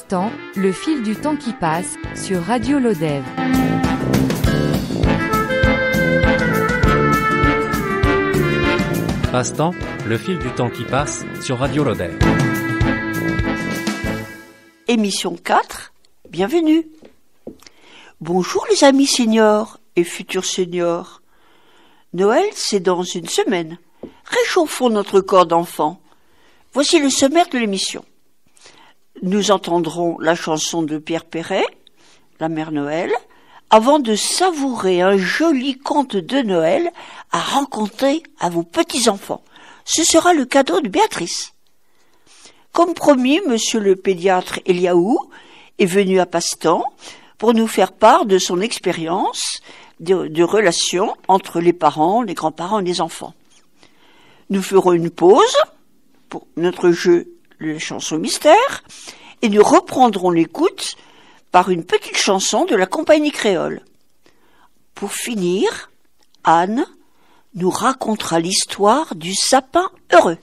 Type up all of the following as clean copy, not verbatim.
Passe-temps, le fil du temps qui passe, sur Radio Lodève. Passe-temps, le fil du temps qui passe, sur Radio Lodève. Émission 4, bienvenue. Bonjour les amis seniors et futurs seniors. Noël, c'est dans une semaine. Réchauffons notre corps d'enfant. Voici le sommaire de l'émission. Nous entendrons la chanson de Pierre Perret, la Mère Noël, avant de savourer un joli conte de Noël à raconter à vos petits-enfants. Ce sera le cadeau de Béatrice. Comme promis, monsieur le pédiatre Eliaou est venu à Passe-temps pour nous faire part de son expérience de relations entre les parents, les grands-parents et les enfants. Nous ferons une pause pour notre jeu les chansons mystères, et nous reprendrons l'écoute par une petite chanson de la Compagnie Créole. Pour finir, Anne nous racontera l'histoire du sapin heureux.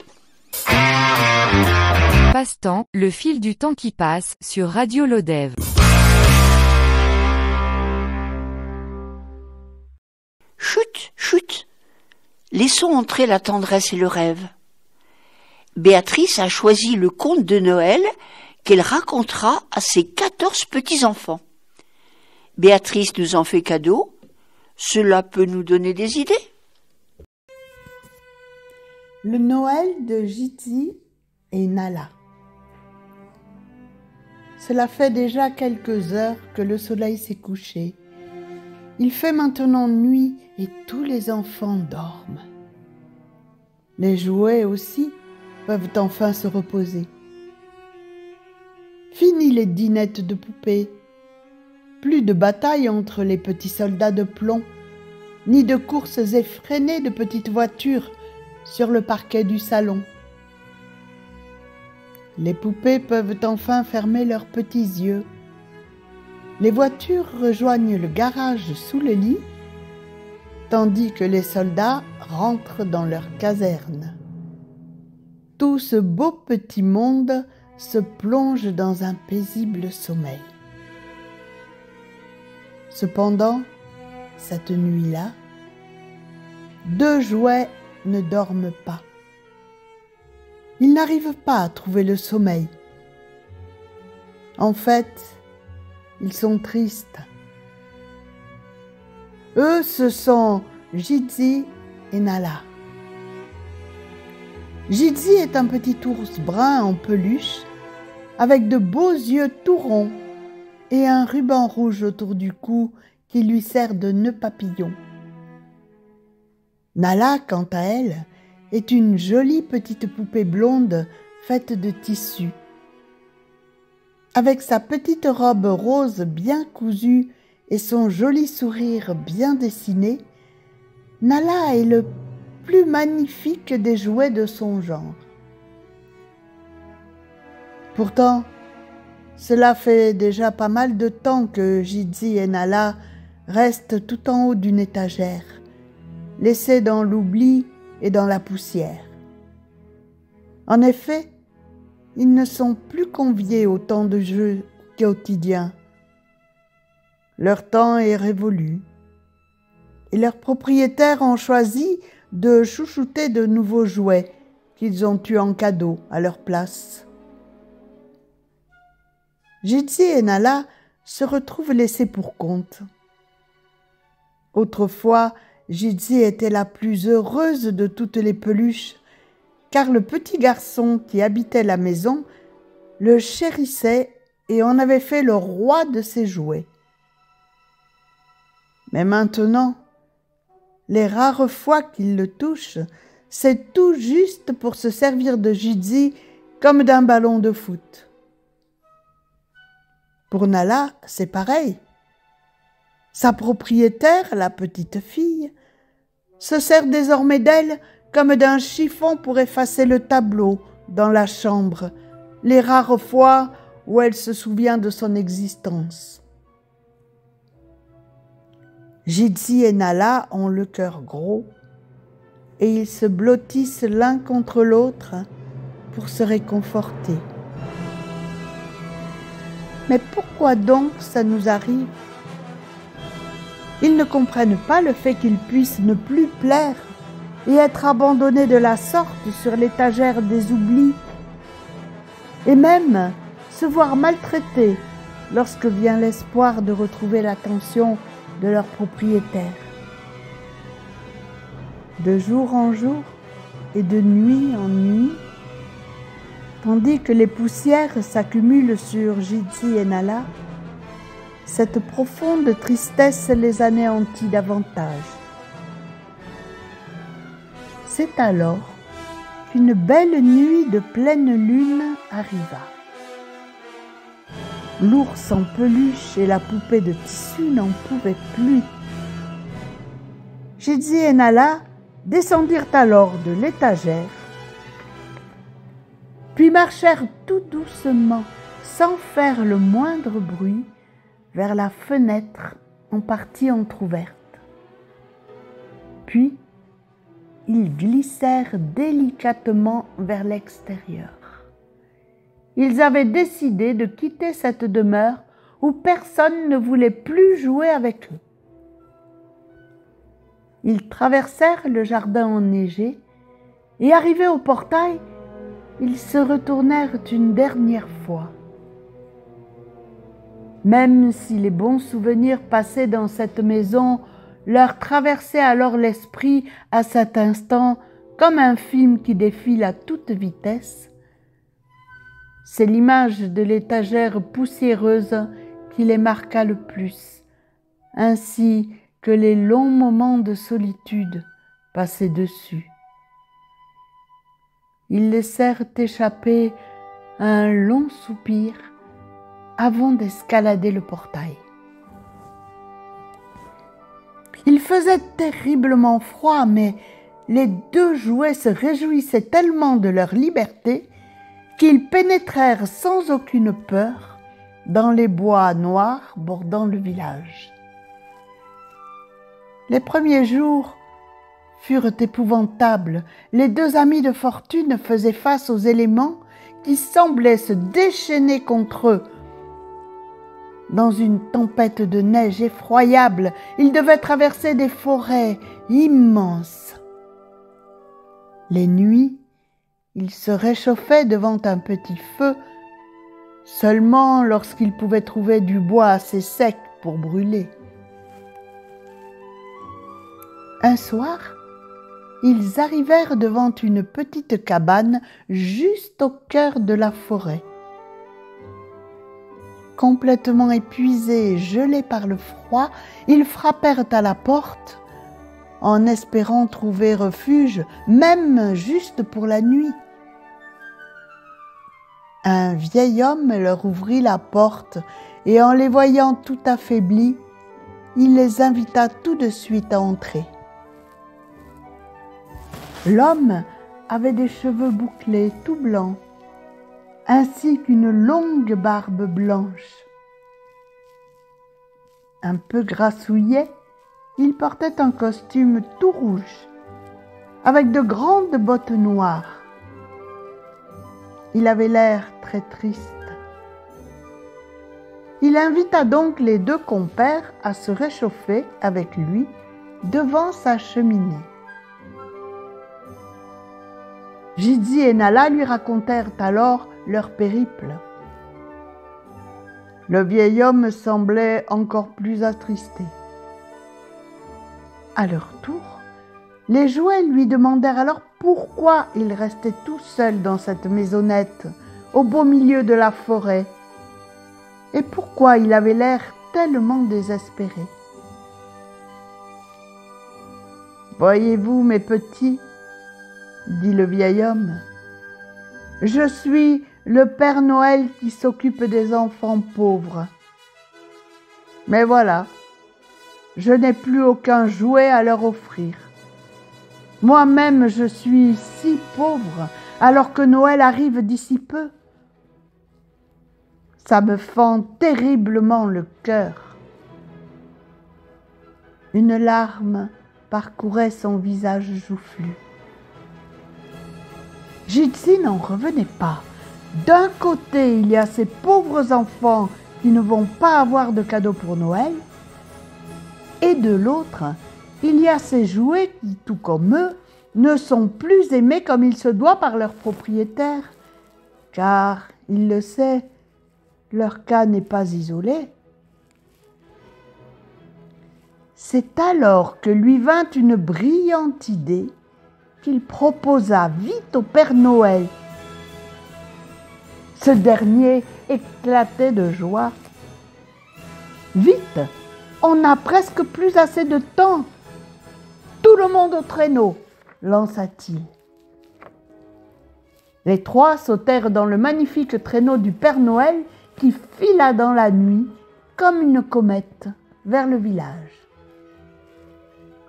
Passe-temps, le fil du temps qui passe, sur Radio Lodève. Chut, chut, laissons entrer la tendresse et le rêve. Béatrice a choisi le conte de Noël qu'elle racontera à ses 14 petits-enfants. Béatrice nous en fait cadeau. Cela peut nous donner des idées. Le Noël de Jiji et Nala. Cela fait déjà quelques heures que le soleil s'est couché. Il fait maintenant nuit et tous les enfants dorment. Les jouets aussi peuvent enfin se reposer. Fini les dinettes de poupées, plus de batailles entre les petits soldats de plomb, ni de courses effrénées de petites voitures sur le parquet du salon. Les poupées peuvent enfin fermer leurs petits yeux. Les voitures rejoignent le garage sous le lit, tandis que les soldats rentrent dans leur caserne. Tout ce beau petit monde se plonge dans un paisible sommeil. Cependant, cette nuit-là, deux jouets ne dorment pas. Ils n'arrivent pas à trouver le sommeil. En fait, ils sont tristes. Eux, ce sont Jiji et Nala. Jiji est un petit ours brun en peluche, avec de beaux yeux tout ronds et un ruban rouge autour du cou qui lui sert de nœud papillon. Nala, quant à elle, est une jolie petite poupée blonde faite de tissu. Avec sa petite robe rose bien cousue et son joli sourire bien dessiné, Nala est le plus magnifique des jouets de son genre. Pourtant, cela fait déjà pas mal de temps que Jiji et Nala restent tout en haut d'une étagère, laissés dans l'oubli et dans la poussière. En effet, ils ne sont plus conviés au temps de jeu quotidien. Leur temps est révolu et leurs propriétaires ont choisi de chouchouter de nouveaux jouets qu'ils ont eus en cadeau à leur place. Jiji et Nala se retrouvent laissés pour compte. Autrefois, Jiji était la plus heureuse de toutes les peluches, car le petit garçon qui habitait la maison le chérissait et en avait fait le roi de ses jouets. Mais maintenant, les rares fois qu'il le touche, c'est tout juste pour se servir de Jiji comme d'un ballon de foot. Pour Nala, c'est pareil. Sa propriétaire, la petite fille, se sert désormais d'elle comme d'un chiffon pour effacer le tableau dans la chambre, les rares fois où elle se souvient de son existence. Jiji et Nala ont le cœur gros et ils se blottissent l'un contre l'autre pour se réconforter. Mais pourquoi donc ça nous arrive ? Ils ne comprennent pas le fait qu'ils puissent ne plus plaire et être abandonnés de la sorte sur l'étagère des oublis, et même se voir maltraités lorsque vient l'espoir de retrouver l'attention de leur propriétaire. De jour en jour et de nuit en nuit, tandis que les poussières s'accumulent sur Jiji et Nala, cette profonde tristesse les anéantit davantage. C'est alors qu'une belle nuit de pleine lune arriva. L'ours en peluche et la poupée de tissu n'en pouvaient plus. Jiji et Nala descendirent alors de l'étagère, puis marchèrent tout doucement, sans faire le moindre bruit, vers la fenêtre en partie entr'ouverte. Puis, ils glissèrent délicatement vers l'extérieur. Ils avaient décidé de quitter cette demeure où personne ne voulait plus jouer avec eux. Ils traversèrent le jardin enneigé et, arrivés au portail, ils se retournèrent une dernière fois. Même si les bons souvenirs passés dans cette maison leur traversaient alors l'esprit à cet instant comme un film qui défile à toute vitesse, c'est l'image de l'étagère poussiéreuse qui les marqua le plus, ainsi que les longs moments de solitude passés dessus. Ils laissèrent échapper un long soupir avant d'escalader le portail. Il faisait terriblement froid, mais les deux jouets se réjouissaient tellement de leur liberté qu'ils pénétrèrent sans aucune peur dans les bois noirs bordant le village. Les premiers jours furent épouvantables. Les deux amis de fortune faisaient face aux éléments qui semblaient se déchaîner contre eux. Dans une tempête de neige effroyable, ils devaient traverser des forêts immenses. Les nuits, ils se réchauffaient devant un petit feu, seulement lorsqu'ils pouvaient trouver du bois assez sec pour brûler. Un soir, ils arrivèrent devant une petite cabane juste au cœur de la forêt. Complètement épuisés et gelés par le froid, ils frappèrent à la porte en espérant trouver refuge, même juste pour la nuit. Un vieil homme leur ouvrit la porte et en les voyant tout affaiblis, il les invita tout de suite à entrer. L'homme avait des cheveux bouclés, tout blancs, ainsi qu'une longue barbe blanche. Un peu grassouillet, il portait un costume tout rouge, avec de grandes bottes noires. Il avait l'air très triste. Il invita donc les deux compères à se réchauffer avec lui devant sa cheminée. Jiji et Nala lui racontèrent alors leur périple. Le vieil homme semblait encore plus attristé. À leur tour, les jouets lui demandèrent alors pourquoi ils restaient tout seuls dans cette maisonnette, au beau milieu de la forêt, et pourquoi il avait l'air tellement désespéré. « Voyez-vous, mes petits, dit le vieil homme, je suis le Père Noël qui s'occupe des enfants pauvres. Mais voilà, je n'ai plus aucun jouet à leur offrir. Moi-même, je suis si pauvre alors que Noël arrive d'ici peu. Ça me fend terriblement le cœur. » Une larme parcourait son visage joufflu. Jiji n'en revenait pas. D'un côté, il y a ces pauvres enfants ils ne vont pas avoir de cadeaux pour Noël. Et de l'autre, il y a ces jouets qui, tout comme eux, ne sont plus aimés comme il se doit par leur propriétaire. Car, il le sait, leur cas n'est pas isolé. C'est alors que lui vint une brillante idée qu'il proposa vite au Père Noël. Ce dernier éclatait de joie. Vite, on n'a presque plus assez de temps. Tout le monde au traîneau, lança-t-il. Les trois sautèrent dans le magnifique traîneau du Père Noël qui fila dans la nuit, comme une comète, vers le village.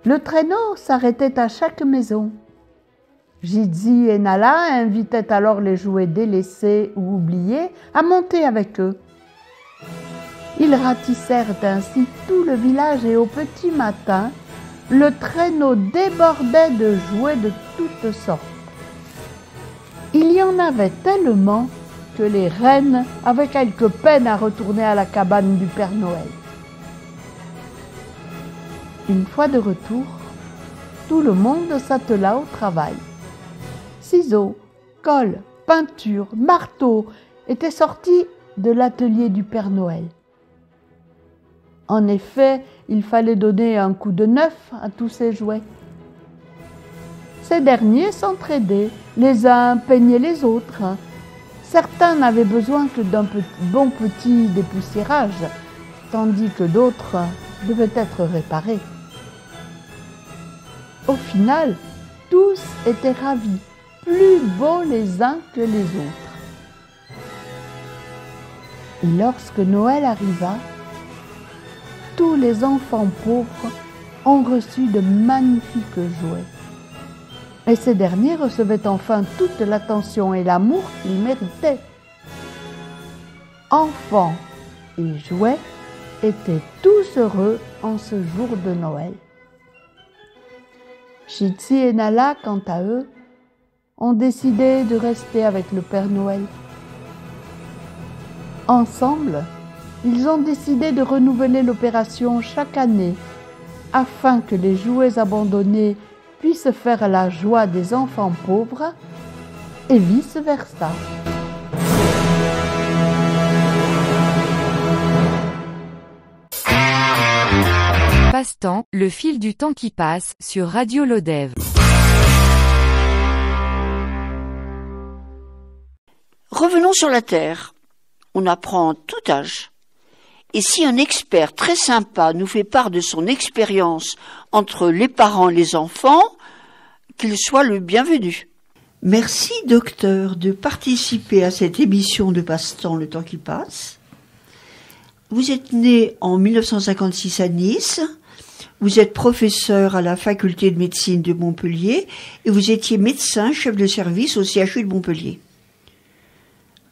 Le traîneau s'arrêtait à chaque maison. Jiji et Nala invitaient alors les jouets délaissés ou oubliés à monter avec eux. Ils ratissèrent ainsi tout le village et au petit matin, le traîneau débordait de jouets de toutes sortes. Il y en avait tellement que les reines avaient quelque peine à retourner à la cabane du Père Noël. Une fois de retour, tout le monde s'attela au travail. Ciseaux, colle, peinture, marteau étaient sortis de l'atelier du Père Noël. En effet, il fallait donner un coup de neuf à tous ces jouets. Ces derniers s'entraidaient, les uns peignaient les autres. Certains n'avaient besoin que d'un bon petit dépoussiérage, tandis que d'autres devaient être réparés. Au final, tous étaient ravis, plus beaux les uns que les autres. Et lorsque Noël arriva, tous les enfants pauvres ont reçu de magnifiques jouets. Et ces derniers recevaient enfin toute l'attention et l'amour qu'ils méritaient. Enfants et jouets étaient tous heureux en ce jour de Noël. Jiji et Nala, quant à eux, ont décidé de rester avec le Père Noël. Ensemble, ils ont décidé de renouveler l'opération chaque année afin que les jouets abandonnés puissent faire la joie des enfants pauvres et vice-versa. Passe-temps, le fil du temps qui passe sur Radio Lodève. Revenons sur la Terre. On apprend tout âge. Et si un expert très sympa nous fait part de son expérience entre les parents et les enfants, qu'il soit le bienvenu. Merci docteur de participer à cette émission de Passe-temps, le temps qui passe. Vous êtes né en 1956 à Nice, vous êtes professeur à la faculté de médecine de Montpellier et vous étiez médecin chef de service au CHU de Montpellier.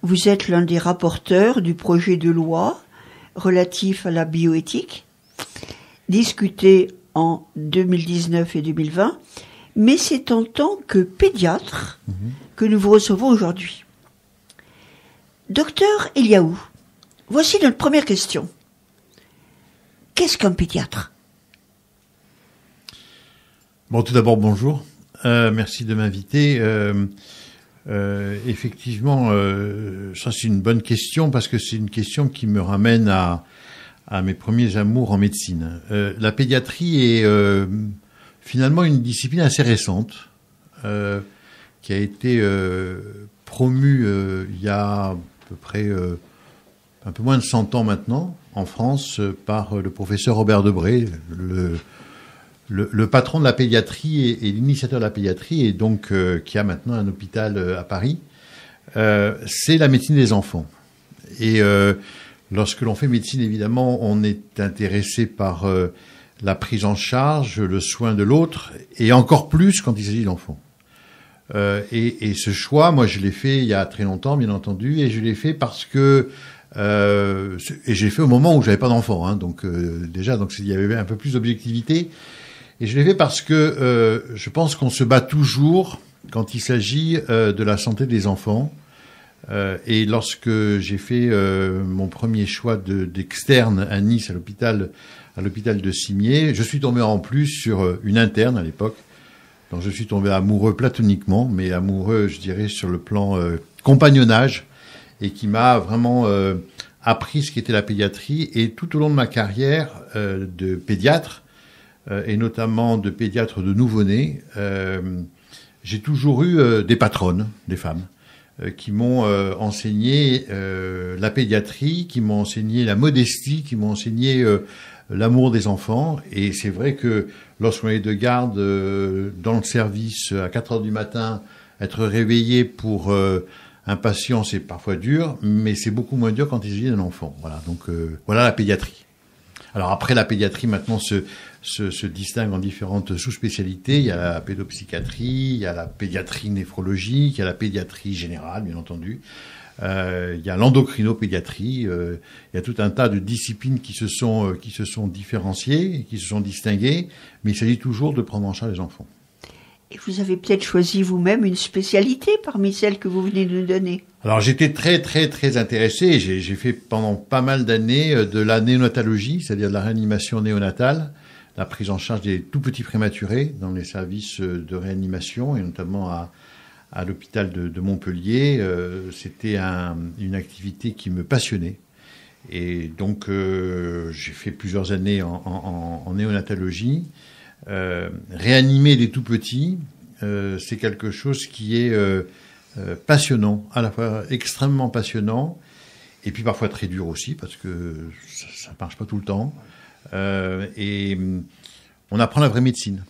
Vous êtes l'un des rapporteurs du projet de loi relatif à la bioéthique, discuté en 2019 et 2020, mais c'est en tant que pédiatre que nous vous recevons aujourd'hui. Docteur Eliaou, voici notre première question. Qu'est-ce qu'un pédiatre? Bon, tout d'abord, bonjour. Merci de m'inviter. Effectivement, ça c'est une bonne question parce que c'est une question qui me ramène à mes premiers amours en médecine. La pédiatrie est finalement une discipline assez récente qui a été promue il y a à peu près un peu moins de 100 ans maintenant en France par le professeur Robert Debré, le patron de la pédiatrie et l'initiateur de la pédiatrie, et donc qui a maintenant un hôpital à Paris, c'est la médecine des enfants. Et lorsque l'on fait médecine, évidemment, on est intéressé par la prise en charge, le soin de l'autre, et encore plus quand il s'agit d'enfants. Et ce choix, moi, je l'ai fait il y a très longtemps, bien entendu, et je l'ai fait parce que et j'ai fait au moment où j'avais pas d'enfant, hein, donc déjà, donc il y avait un peu plus d'objectivité. Et je l'ai fait parce que je pense qu'on se bat toujours quand il s'agit de la santé des enfants, Et lorsque j'ai fait mon premier choix d'externe à Nice, à l'hôpital de Cimier, je suis tombé en plus sur une interne à l'époque. Donc je suis tombé amoureux platoniquement, mais amoureux, je dirais, sur le plan compagnonnage, et qui m'a vraiment appris ce qu'était la pédiatrie. Et tout au long de ma carrière de pédiatre, et notamment de pédiatre de nouveau-né, j'ai toujours eu des patronnes, des femmes, qui m'ont enseigné la pédiatrie, qui m'ont enseigné la modestie, qui m'ont enseigné l'amour des enfants. Et c'est vrai que lorsqu'on est de garde dans le service à 4 h du matin, être réveillé pour un patient, c'est parfois dur, mais c'est beaucoup moins dur quand il s'agit d'un enfant. Voilà, donc voilà la pédiatrie. Alors après, la pédiatrie maintenant se distingue en différentes sous-spécialités. Il y a la pédopsychiatrie, il y a la pédiatrie néphrologique, il y a la pédiatrie générale, bien entendu. Il y a l'endocrinopédiatrie. Il y a tout un tas de disciplines qui se sont différenciées, qui se sont distinguées, mais il s'agit toujours de prendre en charge les enfants. Et vous avez peut-être choisi vous-même une spécialité parmi celles que vous venez de nous donner. Alors j'étais très très très intéressé, j'ai fait pendant pas mal d'années de la néonatologie, c'est-à-dire de la réanimation néonatale, la prise en charge des tout petits prématurés dans les services de réanimation, et notamment à l'hôpital de Montpellier. C'était une activité qui me passionnait. Et donc j'ai fait plusieurs années en néonatologie. Réanimer des tout-petits, c'est quelque chose qui est passionnant, à la fois extrêmement passionnant, et puis parfois très dur aussi, parce que ça ne marche pas tout le temps. Et on apprend la vraie médecine.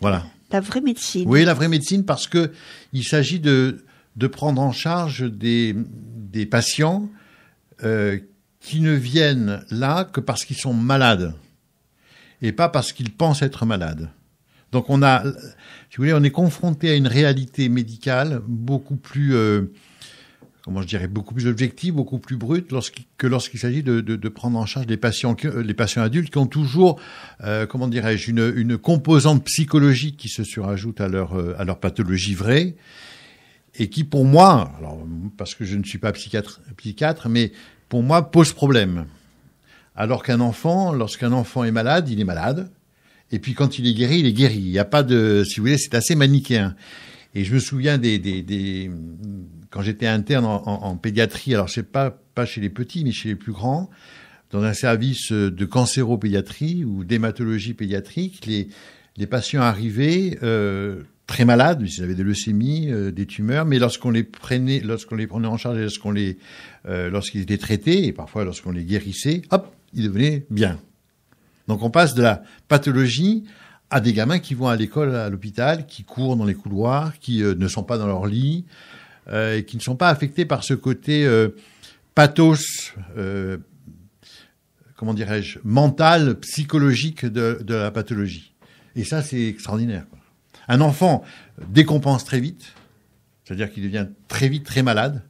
Voilà. La vraie médecine. Oui, la vraie médecine, parce qu'il s'agit de prendre en charge des patients qui ne viennent là que parce qu'ils sont malades, et pas parce qu'ils pensent être malades. Donc on a, si vous voulez, on est confronté à une réalité médicale beaucoup plus, beaucoup plus objective, beaucoup plus brute que lorsqu'il s'agit de prendre en charge les patients adultes qui ont toujours, une composante psychologique qui se surajoute à leur pathologie vraie, et qui pour moi, alors parce que je ne suis pas psychiatre, mais pour moi pose problème. Alors qu'un enfant, lorsqu'un enfant est malade, et puis quand il est guéri, il est guéri. Il n'y a pas de, si vous voulez, c'est assez manichéen. Et je me souviens quand j'étais interne en pédiatrie, alors c'est pas chez les petits, mais chez les plus grands, dans un service de cancéropédiatrie ou d'hématologie pédiatrique, les patients arrivaient très malades, ils avaient des leucémies, des tumeurs, mais lorsqu'on les prenait en charge, lorsqu'ils étaient traités, et parfois lorsqu'on les guérissait, hop, ils devenaient bien. Donc on passe de la pathologie à des gamins qui vont à l'école, à l'hôpital, qui courent dans les couloirs, qui ne sont pas dans leur lit, et qui ne sont pas affectés par ce côté pathos, mental, psychologique de la pathologie. Et ça, c'est extraordinaire, quoi. Un enfant décompense très vite, c'est-à-dire qu'il devient très vite très malade,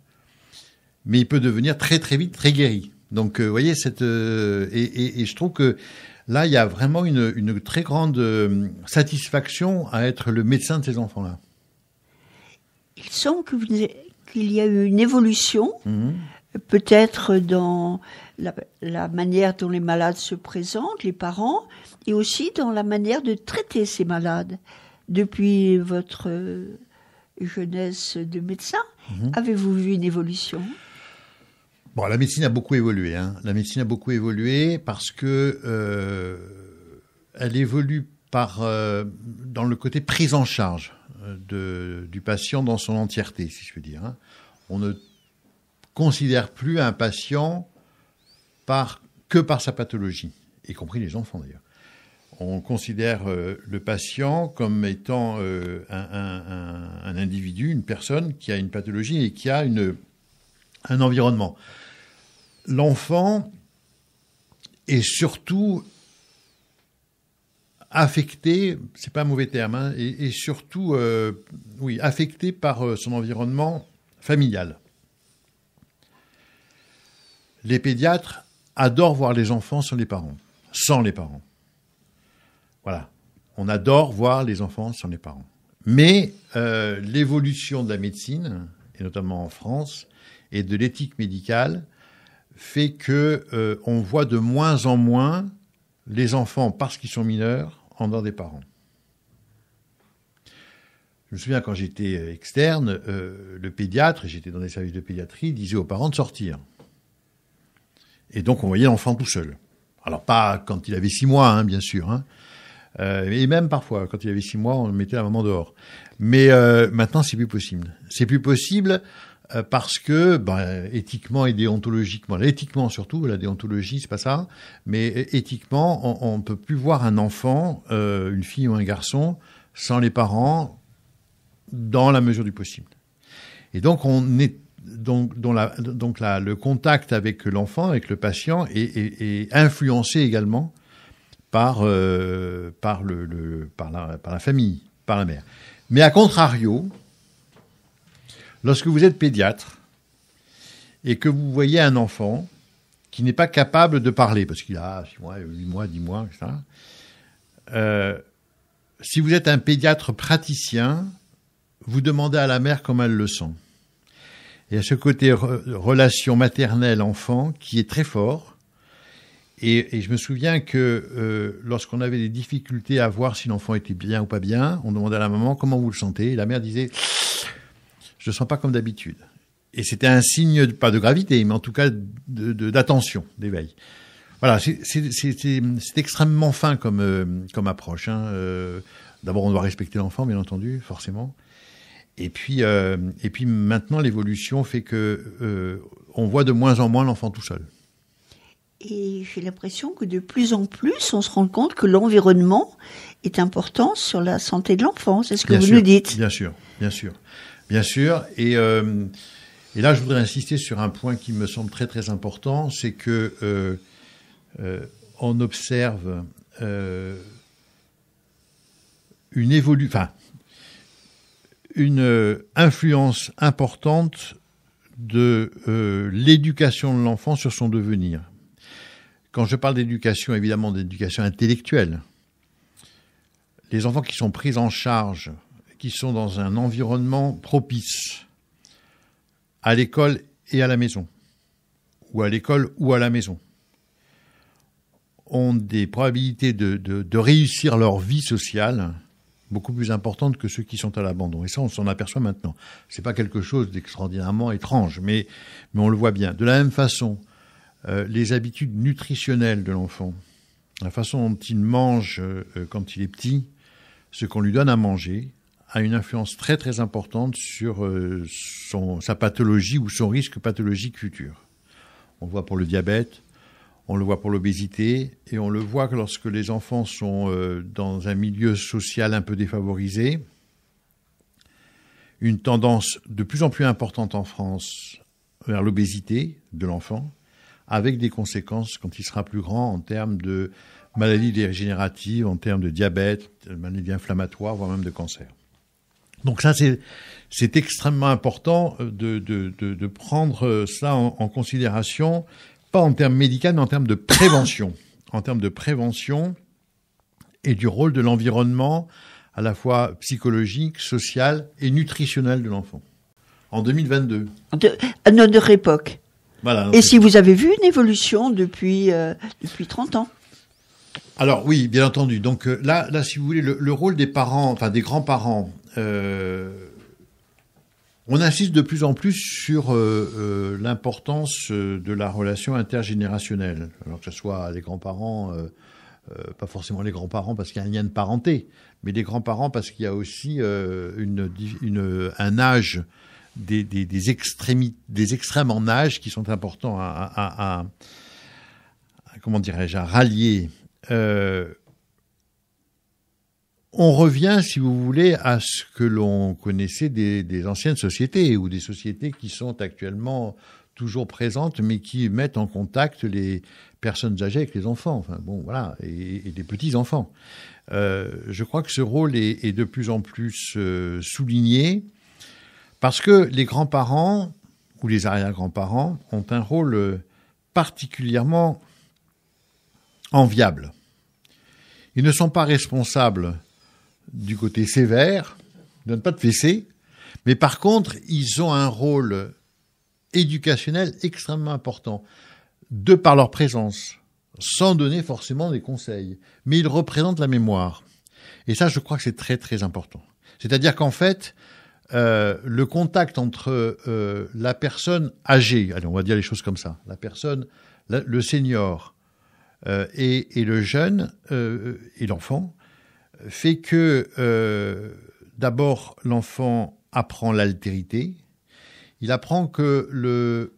mais il peut devenir très très vite très guéri. Donc, vous voyez, et je trouve que là, il y a vraiment une très grande satisfaction à être le médecin de ces enfants-là. Il semble qu'il y a eu une évolution, peut-être dans la manière dont les malades se présentent, les parents, et aussi dans la manière de traiter ces malades. Depuis votre jeunesse de médecin, avez-vous vu une évolution? Bon, la médecine a beaucoup évolué. La médecine a beaucoup évolué parce que elle évolue dans le côté prise en charge du patient dans son entièreté, si je veux dire. On ne considère plus un patient que par sa pathologie, y compris les enfants d'ailleurs. On considère le patient comme étant un individu, une personne qui a une pathologie et qui a un environnement. L'enfant est surtout affecté, c'est pas un mauvais terme, et surtout affecté par son environnement familial. Les pédiatres adorent voir les enfants sans les parents. Voilà, on adore voir les enfants sans les parents. Mais l'évolution de la médecine, et et notamment en France, et de l'éthique médicale, fait que on voit de moins en moins les enfants, parce qu'ils sont mineurs, en dehors des parents. Je me souviens, quand j'étais externe, le pédiatre, et j'étais dans des services de pédiatrie, disait aux parents de sortir. Et donc, on voyait l'enfant tout seul. Alors, pas quand il avait 6 mois, hein, bien sûr. Hein. Et même parfois, quand il avait 6 mois, on mettait la maman dehors. Mais maintenant, c'est plus possible. C'est plus possible parce que, ben, éthiquement et déontologiquement, éthiquement surtout, la déontologie, c'est pas ça, mais éthiquement, on ne peut plus voir un enfant, une fille ou un garçon, sans les parents, dans la mesure du possible. Et donc, on est le contact avec l'enfant, avec le patient, est influencé également par la famille, par la mère. Mais à contrario, lorsque vous êtes pédiatre et que vous voyez un enfant qui n'est pas capable de parler, parce qu'il a 6 mois, 8 mois, 10 mois, etc., si vous êtes un pédiatre praticien, vous demandez à la mère comment elle le sent. Il y a ce côté relation maternelle-enfant qui est très fort. Et je me souviens que lorsqu'on avait des difficultés à voir si l'enfant était bien ou pas bien, on demandait à la maman comment vous le sentez. Et la mère disait « je ne le sens pas comme d'habitude ». Et c'était un signe, pas de gravité, mais en tout cas d'attention, d'éveil. Voilà, c'est extrêmement fin comme approche. Hein. D'abord, on doit respecter l'enfant, bien entendu, forcément. Et puis maintenant, l'évolution fait que on voit de moins en moins l'enfant tout seul. Et j'ai l'impression que de plus en plus, on se rend compte que l'environnement est important sur la santé de l'enfant. C'est ce que vous nous dites. Bien sûr, bien sûr, bien sûr. Et là, je voudrais insister sur un point qui me semble très très important, c'est que on observe une évolution. Enfin, une influence importante de l'éducation de l'enfant sur son devenir. Quand je parle d'éducation, évidemment d'éducation intellectuelle, les enfants qui sont pris en charge, qui sont dans un environnement propice, à l'école et à la maison, ou à l'école ou à la maison, ont des probabilités de réussir leur vie sociale beaucoup plus importante que ceux qui sont à l'abandon. Et ça, on s'en aperçoit maintenant. C'est pas quelque chose d'extraordinairement étrange, mais on le voit bien. De la même façon, les habitudes nutritionnelles de l'enfant, la façon dont il mange quand il est petit, ce qu'on lui donne à manger, a une influence très très importante sur sa pathologie ou son risque pathologique futur. On le voit pour le diabète, on le voit pour l'obésité, et on le voit que lorsque les enfants sont dans un milieu social un peu défavorisé, une tendance de plus en plus importante en France vers l'obésité de l'enfant, avec des conséquences quand il sera plus grand en termes de maladies dégénératives, en termes de diabète, de maladies inflammatoires, voire même de cancer. Donc ça, c'est extrêmement important de prendre cela en considération. Pas en termes médicaux, mais en termes de prévention. En termes de prévention et du rôle de l'environnement, à la fois psychologique, social et nutritionnel de l'enfant. En 2022. À notre époque. Voilà. Et si vous avez vu une évolution depuis 30 ans? Alors oui, bien entendu. Donc là, si vous voulez, le rôle des parents, enfin des grands-parents, on insiste de plus en plus sur l'importance de la relation intergénérationnelle, alors que ce soit les grands-parents, pas forcément les grands-parents parce qu'il y a un lien de parenté, mais les grands-parents parce qu'il y a aussi un âge, des extrêmes en âge qui sont importants comment dirais-je, à rallier. On revient, si vous voulez, à ce que l'on connaissait des anciennes sociétés ou des sociétés qui sont actuellement toujours présentes, mais qui mettent en contact les personnes âgées avec les enfants, enfin bon, voilà, et les petits-enfants. Je crois que ce rôle est de plus en plus souligné parce que les grands-parents ou les arrière-grands-parents ont un rôle particulièrement enviable. Ils ne sont pas responsables du côté sévère, ne donne pas de fessée, Mais par contre, ils ont un rôle éducationnel extrêmement important, de par leur présence, sans donner forcément des conseils. Mais ils représentent la mémoire. Et ça, je crois que c'est très, très important. C'est-à-dire qu'en fait, le contact entre la personne âgée, allez, on va dire les choses comme ça, la personne, le senior et le jeune et l'enfant, fait que d'abord l'enfant apprend l'altérité, il apprend que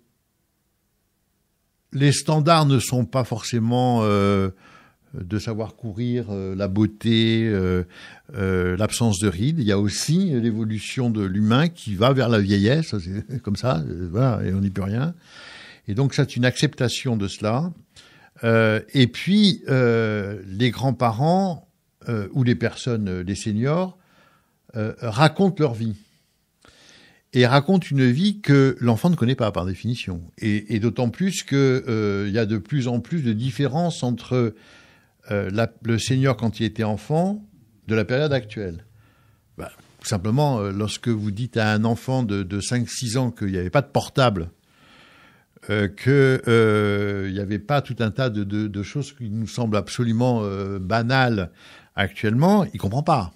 les standards ne sont pas forcément de savoir courir, la beauté, l'absence de rides. Il y a aussi l'évolution de l'humain qui va vers la vieillesse, c'est comme ça, voilà, et on n'y peut rien. Et donc ça, c'est une acceptation de cela. Et puis, les grands-parents ou les personnes, les seniors, racontent leur vie. Et racontent une vie que l'enfant ne connaît pas, par définition. Et d'autant plus qu'il y a de plus en plus de différences entre... le senior quand il était enfant de la période actuelle. Bah, tout simplement, lorsque vous dites à un enfant de 5-6 ans qu'il n'y avait pas de portable, qu'il n'y avait pas tout un tas de choses qui nous semblent absolument banales actuellement, il ne comprend pas.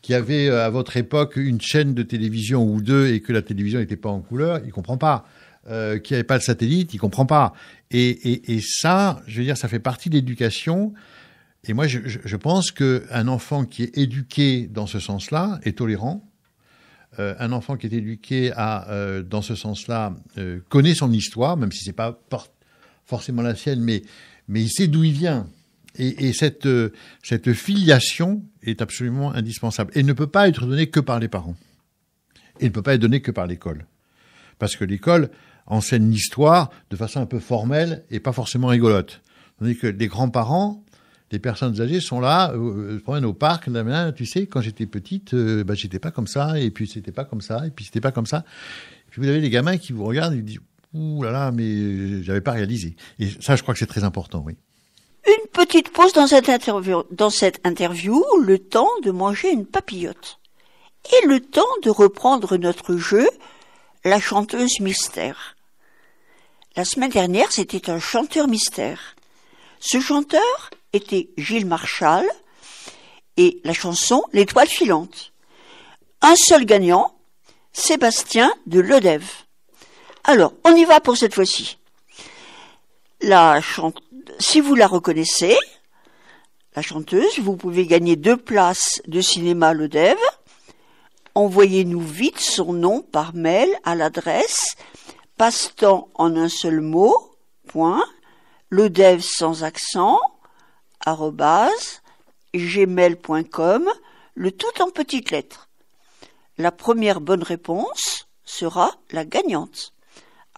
Qu'il y avait à votre époque une chaîne de télévision ou deux et que la télévision n'était pas en couleur, il ne comprend pas. Qu'il n'y avait pas de satellite, il ne comprend pas. Et ça, je veux dire, ça fait partie de l'éducation. Et moi, je pense qu'un enfant qui est éduqué dans ce sens-là est tolérant. Un enfant qui est éduqué dans ce sens-là connaît son histoire, même si ce n'est pas forcément la sienne, mais il sait d'où il vient. Et cette filiation est absolument indispensable. Et ne peut pas être donnée que par les parents. Et ne peut pas être donnée que par l'école. Parce que l'école enseigne l'histoire de façon un peu formelle et pas forcément rigolote. Tandis que les grands-parents... Les personnes âgées sont là, se promènent au parc. Là, tu sais, quand j'étais petite, j'étais pas comme ça, et puis c'était pas comme ça, et puis c'était pas comme ça. Et puis vous avez les gamins qui vous regardent et vous disent « Ouh là là, mais j'avais pas réalisé ». Et ça, je crois que c'est très important, oui. Une petite pause dans cette interview. Dans cette interview, le temps de manger une papillote. Et le temps de reprendre notre jeu, la chanteuse mystère. La semaine dernière, c'était un chanteur mystère. Ce chanteur était Gilles Marchal et la chanson « L'étoile filante ». Un seul gagnant, Sébastien de Lodève. Alors, on y va pour cette fois-ci. Si vous la reconnaissez, la chanteuse, vous pouvez gagner 2 places de cinéma Lodève. Envoyez-nous vite son nom par mail à l'adresse « passe-temps en un seul mot » .lodève sans accent @gmail.com, le tout en petites lettres. La première bonne réponse sera la gagnante.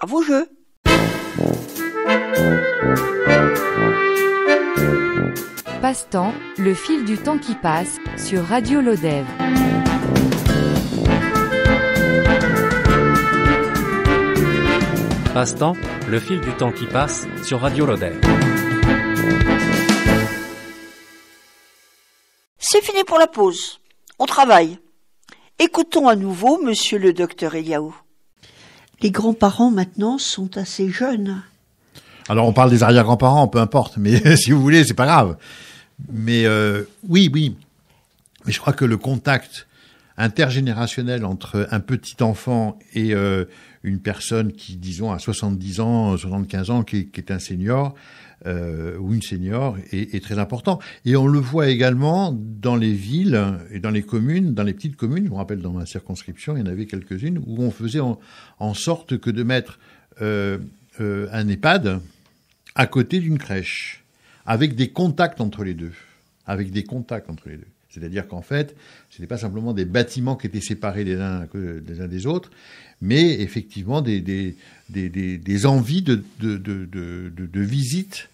À vos jeux. Passe-temps, le fil du temps qui passe, sur Radio Lodève. Passe-temps, le fil du temps qui passe, sur Radio Lodève. C'est fini pour la pause. On travaille. Écoutons à nouveau monsieur le docteur Eliaou. Les grands-parents maintenant sont assez jeunes. Alors on parle des arrière-grands-parents, peu importe, mais si vous voulez, c'est pas grave. Mais oui. Mais je crois que le contact intergénérationnel entre un petit enfant et une personne qui, disons, a 70 ans, 75 ans, qui est un senior... ou une senior est très important. Et on le voit également dans les villes et dans les communes, dans les petites communes. Je me rappelle, dans ma circonscription, il y en avait quelques-unes où on faisait en sorte que de mettre un EHPAD à côté d'une crèche, avec des contacts entre les deux. C'est-à-dire qu'en fait, ce n'était pas simplement des bâtiments qui étaient séparés les uns des autres, mais effectivement des envies de visite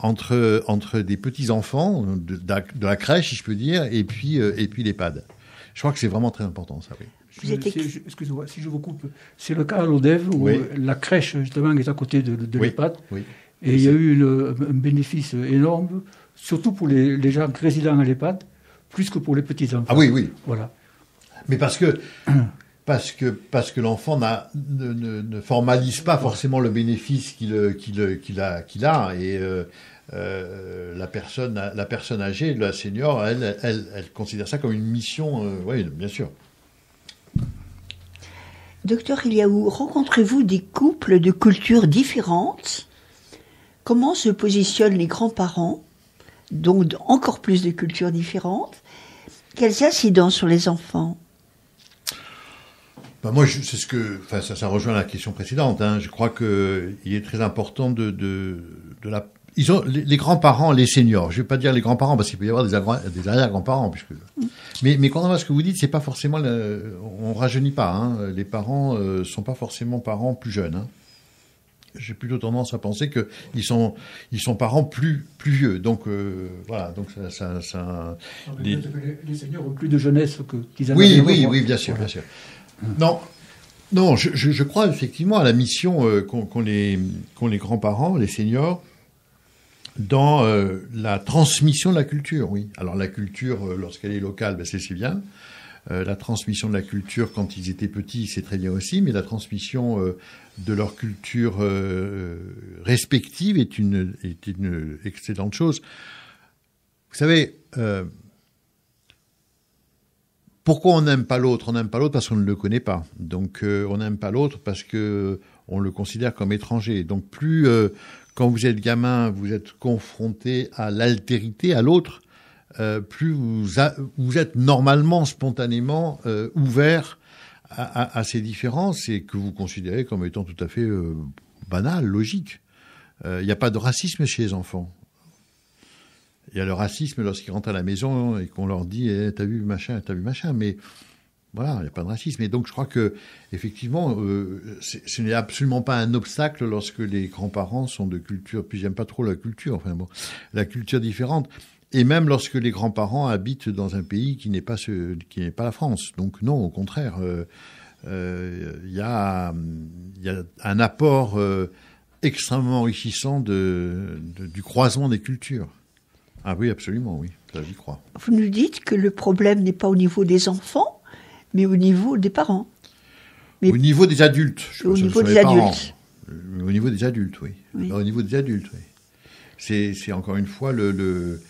entre des petits-enfants, de la crèche, si je peux dire, et puis l'EHPAD. Je crois que c'est vraiment très important, ça, oui. Excusez-moi, si je vous coupe, c'est le cas à Lodève, où oui. La crèche, justement, est à côté de oui. l'EHPAD, oui. Et il y a eu un bénéfice énorme, surtout pour les gens résidents à l'EHPAD, plus que pour les petits-enfants. Ah oui, oui. Voilà. Mais parce que... parce que l'enfant ne formalise pas forcément le bénéfice qu'il a et la personne âgée, la senior, elle considère ça comme une mission, oui, bien sûr. Docteur Eliaou, rencontrez-vous des couples de cultures différentes? Comment se positionnent les grands-parents, donc encore plus de cultures différentes? Quelles incidences sur les enfants? Ben moi, c'est ce que, enfin, ça rejoint la question précédente. Hein. Je crois que il est très important de ils ont les grands-parents, les seniors. Je ne vais pas dire les grands-parents parce qu'il peut y avoir des arrière-grands-parents, puisque. Mais quand on voit ce que vous dites, c'est pas forcément, on rajeunit pas. Hein. Les parents sont pas forcément parents plus jeunes. Hein. J'ai plutôt tendance à penser que ils sont parents plus vieux. Donc voilà, donc ça les seniors ont plus de jeunesse qu'ils avaient. Oui, bien sûr, voilà. Bien sûr. Non, je crois effectivement à la mission qu'ont les grands-parents, les seniors, dans la transmission de la culture, oui. Alors la culture, lorsqu'elle est locale, ben, c'est bien. La transmission de la culture quand ils étaient petits, c'est très bien aussi, mais la transmission de leur culture respective est une excellente chose. Vous savez... Pourquoi on n'aime pas l'autre? On n'aime pas l'autre parce qu'on ne le connaît pas. Donc on n'aime pas l'autre parce que on le considère comme étranger. Donc plus quand vous êtes gamin, vous êtes confronté à l'altérité, à l'autre, plus vous êtes normalement, spontanément ouvert à ces différences et que vous considérez comme étant tout à fait banal, logique. Il n'y a pas de racisme chez les enfants. Il y a le racisme lorsqu'ils rentrent à la maison et qu'on leur dit eh, « t'as vu machin », mais voilà, il n'y a pas de racisme. Et donc je crois que effectivement, ce n'est absolument pas un obstacle lorsque les grands-parents sont de culture, puis j'aime pas trop la culture, enfin bon, la culture différente, et même lorsque les grands-parents habitent dans un pays qui n'est pas la France. Donc non, au contraire, il y a un apport extrêmement enrichissant du croisement des cultures. Ah oui, absolument, oui. Là, j'y crois. Vous nous dites que le problème n'est pas au niveau des enfants, mais au niveau des parents. Mais au niveau des adultes. Au niveau des adultes. Au niveau des adultes, oui. Au niveau des adultes, oui. C'est encore une fois les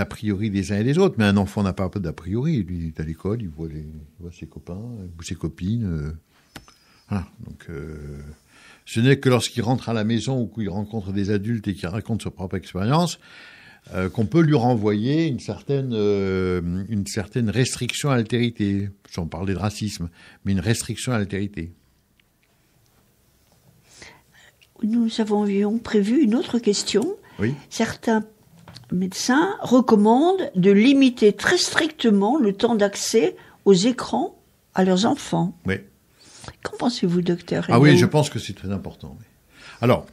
a priori des uns et des autres. Mais un enfant n'a pas d'a priori. Lui, il est à l'école, il voit ses copains ou ses copines. Voilà. Donc... Ce n'est que lorsqu'il rentre à la maison ou qu'il rencontre des adultes et qu'il raconte sa propre expérience qu'on peut lui renvoyer une certaine restriction à l'altérité, sans parler de racisme, mais une restriction à l'altérité. Nous avions prévu une autre question. Oui. Certains médecins recommandent de limiter très strictement le temps d'accès aux écrans à leurs enfants. Oui. Qu'en pensez-vous, docteur Eliaou? Ah oui, je pense que c'est très important. Alors,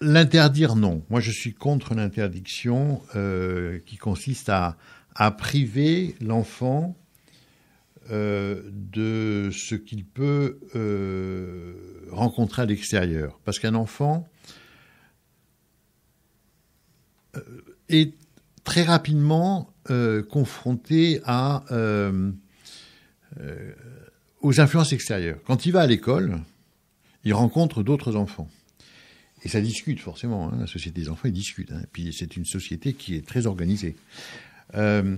l'interdire, non. Moi, je suis contre l'interdiction qui consiste à priver l'enfant de ce qu'il peut rencontrer à l'extérieur. Parce qu'un enfant est très rapidement confronté à... aux influences extérieures. Quand il va à l'école, il rencontre d'autres enfants. Et ça discute forcément. Hein. La société des enfants, ils discutent. Hein. Puis c'est une société qui est très organisée. Je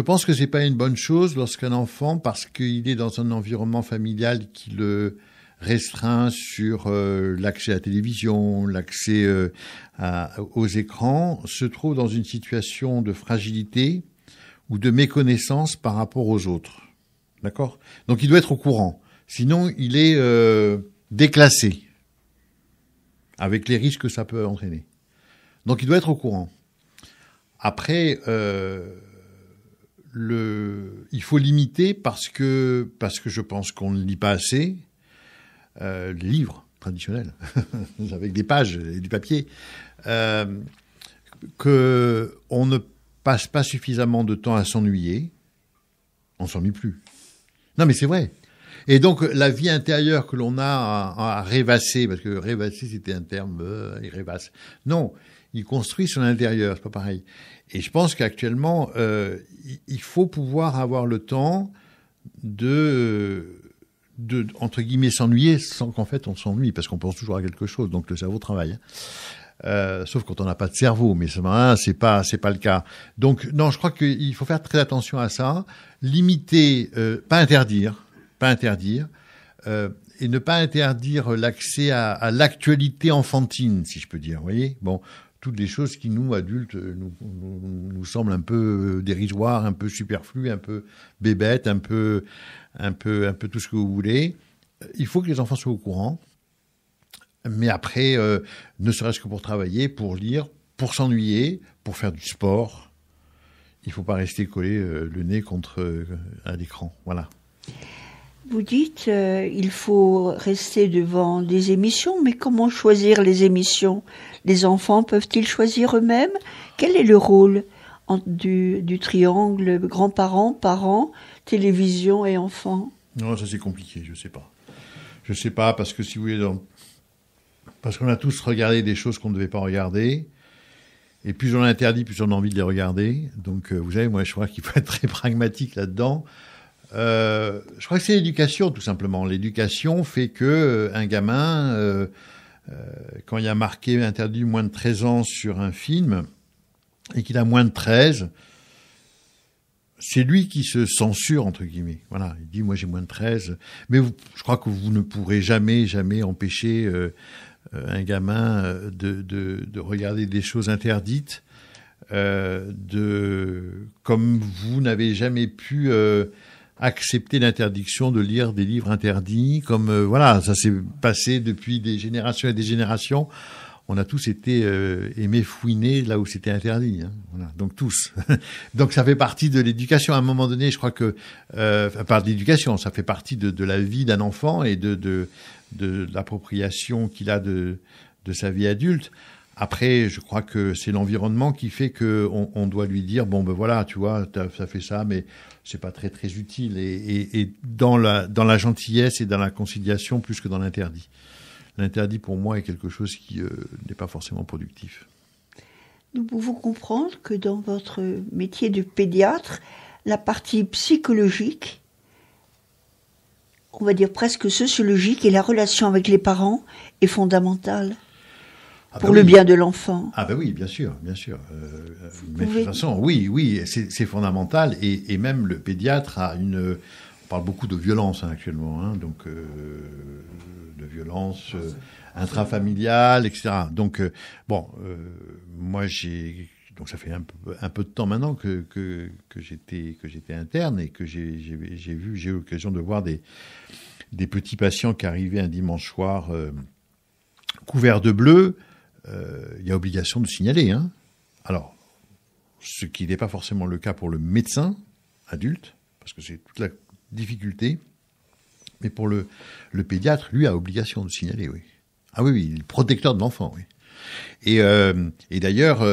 pense que ce n'est pas une bonne chose lorsqu'un enfant, parce qu'il est dans un environnement familial qui le restreint sur l'accès à la télévision, l'accès aux écrans, se trouve dans une situation de fragilité ou de méconnaissance par rapport aux autres. D'accord? Donc il doit être au courant. Sinon, il est déclassé, avec les risques que ça peut entraîner. Donc il doit être au courant. Après, il faut limiter parce que je pense qu'on ne lit pas assez les livres traditionnels, avec des pages et du papier, qu'on ne passe pas suffisamment de temps à s'ennuyer, on ne s'ennuie plus. Non, mais c'est vrai. Et donc, la vie intérieure que l'on a à rêvasser, parce que rêvasser, c'était un terme, il rêvasse. Non, il construit son intérieur, c'est pas pareil. Et je pense qu'actuellement, il faut pouvoir avoir le temps de entre guillemets, s'ennuyer sans qu'en fait on s'ennuie, parce qu'on pense toujours à quelque chose, donc le cerveau travaille. Sauf quand on n'a pas de cerveau, mais c'est pas le cas. Donc non, je crois qu'il faut faire très attention à ça, limiter, pas interdire, et ne pas interdire l'accès à l'actualité enfantine, si je peux dire. Vous voyez, bon, toutes les choses qui nous adultes nous semblent un peu dérisoires, un peu superflues, un peu bébêtes, un peu tout ce que vous voulez. Il faut que les enfants soient au courant. Mais après, ne serait-ce que pour travailler, pour lire, pour s'ennuyer, pour faire du sport, il ne faut pas rester collé le nez contre un écran. Voilà. Vous dites il faut rester devant des émissions, mais comment choisir les émissions? Les enfants peuvent-ils choisir eux-mêmes? Quel est le rôle du triangle grands-parents, parents, télévision et enfants? Non, ça c'est compliqué, je ne sais pas. Je ne sais pas, parce que si vous voulez... Parce qu'on a tous regardé des choses qu'on ne devait pas regarder. Et plus on l'interdit, plus on a envie de les regarder. Donc, vous savez, moi, je crois qu'il faut être très pragmatique là-dedans. Je crois que c'est l'éducation, tout simplement. L'éducation fait que un gamin, quand il y a marqué interdit moins de 13 ans sur un film, et qu'il a moins de 13, c'est lui qui se censure, entre guillemets. Voilà, il dit, moi, j'ai moins de 13. Mais je crois que vous ne pourrez jamais, jamais empêcher... un gamin de regarder des choses interdites, comme vous n'avez jamais pu accepter l'interdiction de lire des livres interdits, comme voilà, ça s'est passé depuis des générations et des générations. On a tous été aimés fouiner là où c'était interdit, hein, voilà. Donc tous. Donc ça fait partie de l'éducation. À un moment donné, je crois que par l'éducation, ça fait partie de la vie d'un enfant et de l'appropriation qu'il a de sa vie adulte. Après, je crois que c'est l'environnement qui fait qu'on doit lui dire, bon ben voilà, tu vois, ça fait ça, mais c'est pas très très utile. Et dans la gentillesse et dans la conciliation plus que dans l'interdit. L'interdit, pour moi, est quelque chose qui n'est pas forcément productif. Nous pouvons comprendre que dans votre métier de pédiatre, la partie psychologique, on va dire presque sociologique, et la relation avec les parents est fondamentale pour le bien de l'enfant. Ah ben oui, bien sûr, bien sûr. Mais de toute façon, oui, c'est fondamental. Et même le pédiatre a une... On parle beaucoup de violence, hein, actuellement, hein, donc... de violence intrafamiliale, etc. Donc, moi, j'ai... Donc, ça fait un peu de temps maintenant que j'étais interne et que j'ai eu l'occasion de voir des petits patients qui arrivaient un dimanche soir couverts de bleu. Il y a obligation de signaler, hein. Alors, ce qui n'est pas forcément le cas pour le médecin adulte, parce que c'est toute la difficulté. Mais pour le pédiatre, lui, a obligation de signaler, oui. Ah oui, il est protecteur de l'enfant, oui. Et d'ailleurs,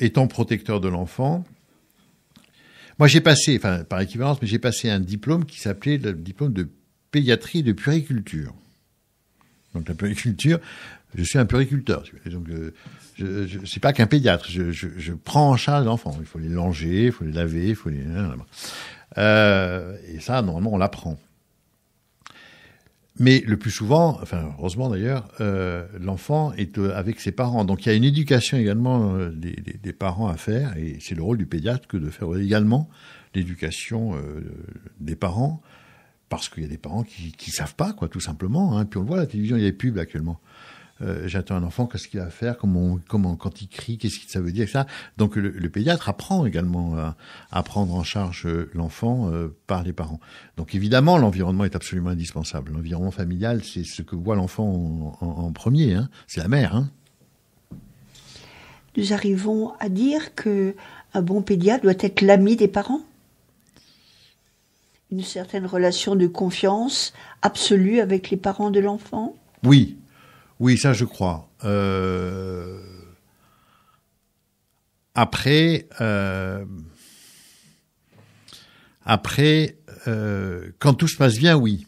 étant protecteur de l'enfant, moi j'ai passé, enfin par équivalence, mais j'ai passé un diplôme qui s'appelait le diplôme de pédiatrie et de puériculture. Donc la puériculture, je suis un puériculteur. Donc je c'est pas qu'un pédiatre, je prends en charge l'enfant. Il faut les langer, il faut les laver, il faut les... et ça, normalement, on l'apprend. Mais le plus souvent, enfin heureusement d'ailleurs, l'enfant est avec ses parents. Donc il y a une éducation également des parents à faire, et c'est le rôle du pédiatre que de faire également l'éducation des parents, parce qu'il y a des parents qui savent pas, quoi, tout simplement, hein. Puis on le voit à la télévision, il y a des pubs actuellement. J'attends un enfant, qu'est-ce qu'il va faire, comment, quand il crie, qu'est-ce que ça veut dire, ça. Donc le pédiatre apprend également à prendre en charge l'enfant par les parents. Donc évidemment, l'environnement est absolument indispensable. L'environnement familial, c'est ce que voit l'enfant en premier, hein. C'est la mère, hein. Nous arrivons à dire qu'un bon pédiatre doit être l'ami des parents. Une certaine relation de confiance absolue avec les parents de l'enfant. Oui. Oui, ça, je crois. Après, quand tout se passe bien, oui.